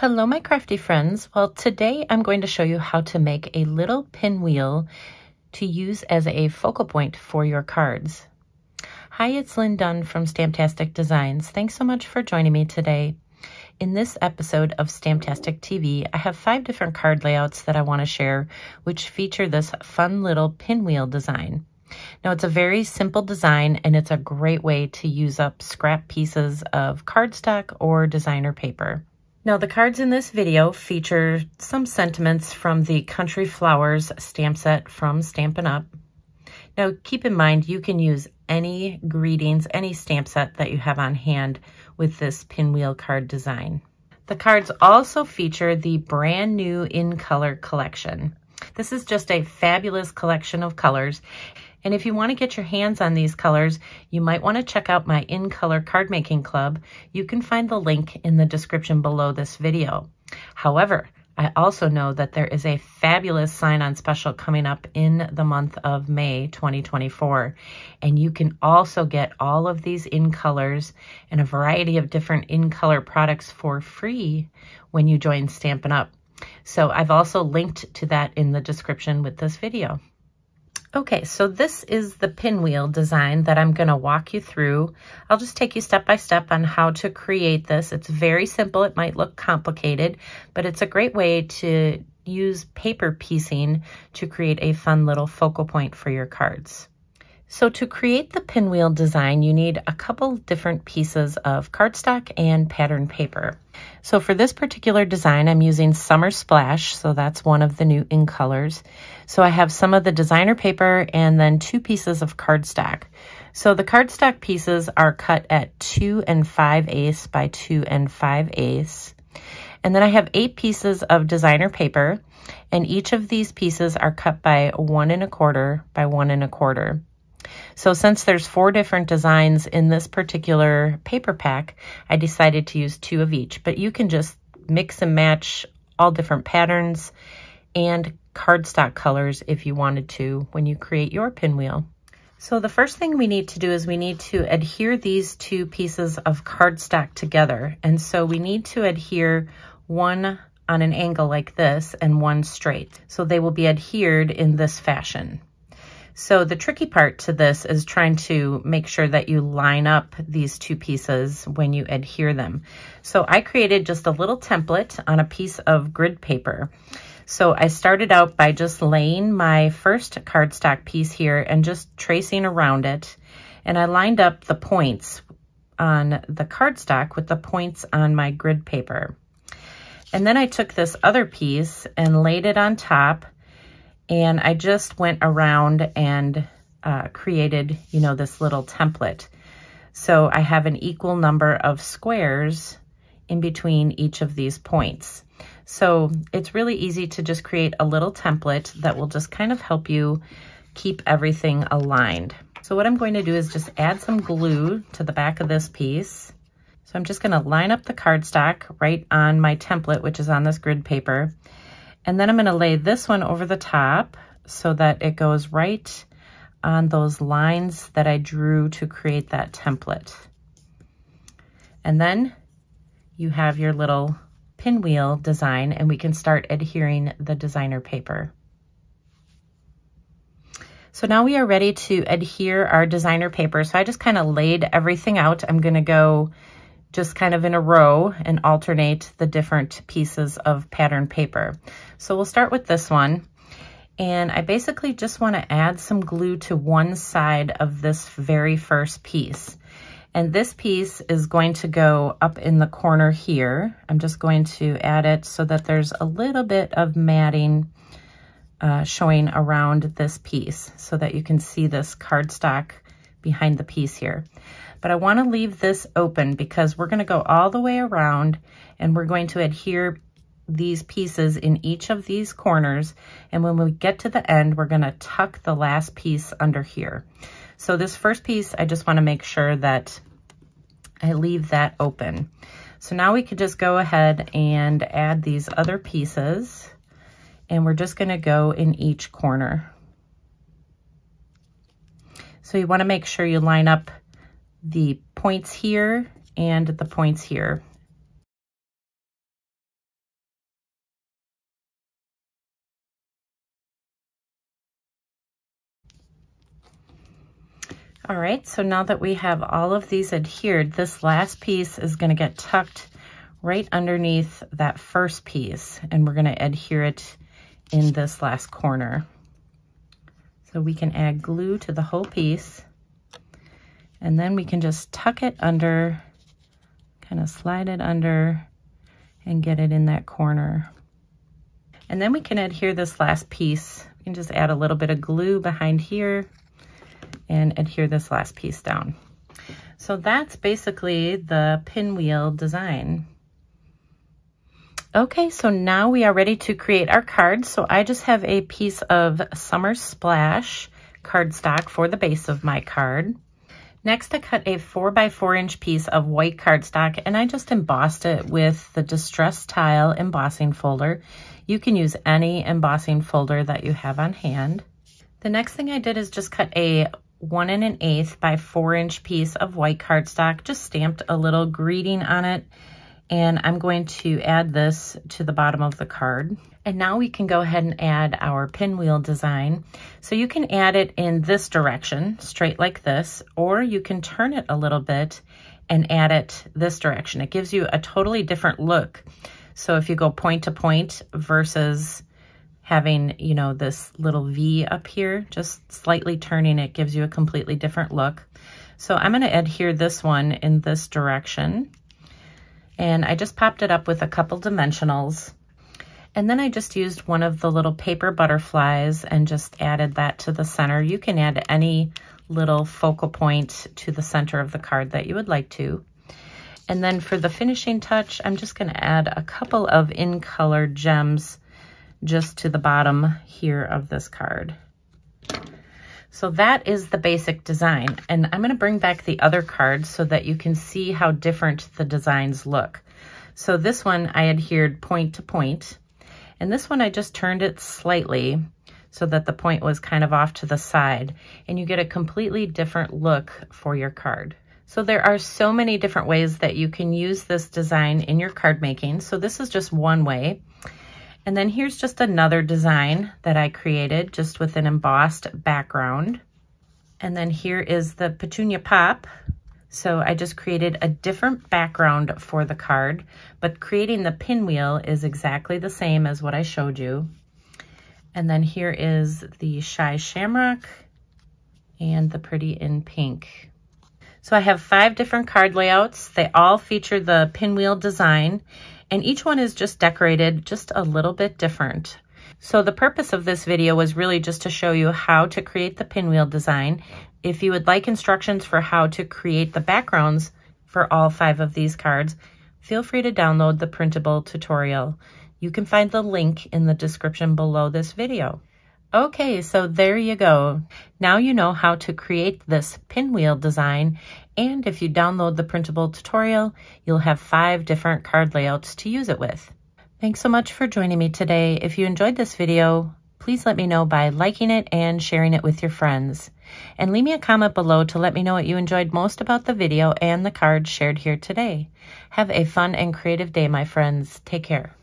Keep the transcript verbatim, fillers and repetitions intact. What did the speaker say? Hello my crafty friends. Well, today I'm going to show you how to make a little pinwheel to use as a focal point for your cards. Hi, it's Lynn Dunn from Stamptastic Designs. Thanks so much for joining me today. In this episode of Stamptastic T V, I have five different card layouts that I want to share which feature this fun little pinwheel design. Now, it's a very simple design and it's a great way to use up scrap pieces of cardstock or designer paper. Now, the cards in this video feature some sentiments from the Country Flowers stamp set from Stampin' Up. Now, keep in mind, you can use any greetings, any stamp set that you have on hand with this pinwheel card design. The cards also feature the brand new In Color collection. This is just a fabulous collection of colors. And if you want to get your hands on these colors, you might want to check out my In Color Card Making Club. You can find the link in the description below this video. However, I also know that there is a fabulous sign-on special coming up in the month of May twenty twenty-four. And you can also get all of these In Colors and a variety of different In Color products for free when you join Stampin' Up! So I've also linked to that in the description with this video. Okay, so this is the pinwheel design that I'm going to walk you through. I'll just take you step by step on how to create this. It's very simple. It might look complicated, but it's a great way to use paper piecing to create a fun little focal point for your cards. So to create the pinwheel design, you need a couple different pieces of cardstock and pattern paper. So for this particular design, I'm using Summer Splash, so that's one of the new In Colors. So I have some of the designer paper and then two pieces of cardstock. So the cardstock pieces are cut at two and five eighths by two and five eighths. And then I have eight pieces of designer paper, and each of these pieces are cut by one and a quarter by one and a quarter. So since there's four different designs in this particular paper pack, I decided to use two of each, but you can just mix and match all different patterns and cardstock colors if you wanted to when you create your pinwheel. So the first thing we need to do is we need to adhere these two pieces of cardstock together. And so we need to adhere one on an angle like this and one straight. So they will be adhered in this fashion. So the tricky part to this is trying to make sure that you line up these two pieces when you adhere them. So I created just a little template on a piece of grid paper. So I started out by just laying my first cardstock piece here and just tracing around it. And I lined up the points on the cardstock with the points on my grid paper. And then I took this other piece and laid it on top. And I just went around and uh, created, you know, this little template. So I have an equal number of squares in between each of these points. So it's really easy to just create a little template that will just kind of help you keep everything aligned. So what I'm going to do is just add some glue to the back of this piece. So I'm just gonna line up the cardstock right on my template, which is on this grid paper. And then I'm going to lay this one over the top so that it goes right on those lines that I drew to create that template. And then you have your little pinwheel design, and we can start adhering the designer paper. So now we are ready to adhere our designer paper. So I just kind of laid everything out. I'm going to go just kind of in a row and alternate the different pieces of pattern paper. So we'll start with this one. And I basically just want to add some glue to one side of this very first piece. And this piece is going to go up in the corner here. I'm just going to add it so that there's a little bit of matting uh, showing around this piece so that you can see this cardstock behind the piece here. But I want to leave this open because we're going to go all the way around and we're going to adhere these pieces in each of these corners. And when we get to the end, we're going to tuck the last piece under here. So this first piece, I just want to make sure that I leave that open. So now we could just go ahead and add these other pieces, and we're just going to go in each corner. So you want to make sure you line up the points here and the points here. All right, so now that we have all of these adhered, this last piece is going to get tucked right underneath that first piece, and we're going to adhere it in this last corner. So we can add glue to the whole piece, and then we can just tuck it under, kind of slide it under, and get it in that corner. And then we can adhere this last piece. We can just add a little bit of glue behind here and adhere this last piece down. So that's basically the pinwheel design. Okay, so now we are ready to create our card. So I just have a piece of Summer Splash cardstock for the base of my card. Next, I cut a four by four inch piece of white cardstock, and I just embossed it with the Distress Tile embossing folder. You can use any embossing folder that you have on hand. The next thing I did is just cut a one and an eighth by four inch piece of white cardstock, just stamped a little greeting on it, and I'm going to add this to the bottom of the card. And now we can go ahead and add our pinwheel design. So you can add it in this direction, straight like this, or you can turn it a little bit and add it this direction. It gives you a totally different look. So if you go point to point versus having, you know, this little V up here, just slightly turning it gives you a completely different look. So I'm going to adhere this one in this direction. And I just popped it up with a couple dimensionals. And then I just used one of the little paper butterflies and just added that to the center. You can add any little focal point to the center of the card that you would like to. And then for the finishing touch, I'm just going to add a couple of In Color gems just to the bottom here of this card. So that is the basic design. And I'm going to bring back the other cards so that you can see how different the designs look. So this one I adhered point to point, and this one I just turned it slightly so that the point was kind of off to the side, and you get a completely different look for your card. So there are so many different ways that you can use this design in your card making. So this is just one way. And then here's just another design that I created just with an embossed background. And then here is the Petunia Pop. So I just created a different background for the card, but creating the pinwheel is exactly the same as what I showed you. And then here is the Shy Shamrock and the Pretty in Pink. So I have five different card layouts. They all feature the pinwheel design, and each one is just decorated just a little bit different. So the purpose of this video was really just to show you how to create the pinwheel design. If you would like instructions for how to create the backgrounds for all five of these cards, feel free to download the printable tutorial. You can find the link in the description below this video. Okay, so there you go. Now you know how to create this pinwheel design, and if you download the printable tutorial, you'll have five different card layouts to use it with. Thanks so much for joining me today. If you enjoyed this video, please let me know by liking it and sharing it with your friends. And leave me a comment below to let me know what you enjoyed most about the video and the cards shared here today. Have a fun and creative day, my friends. Take care.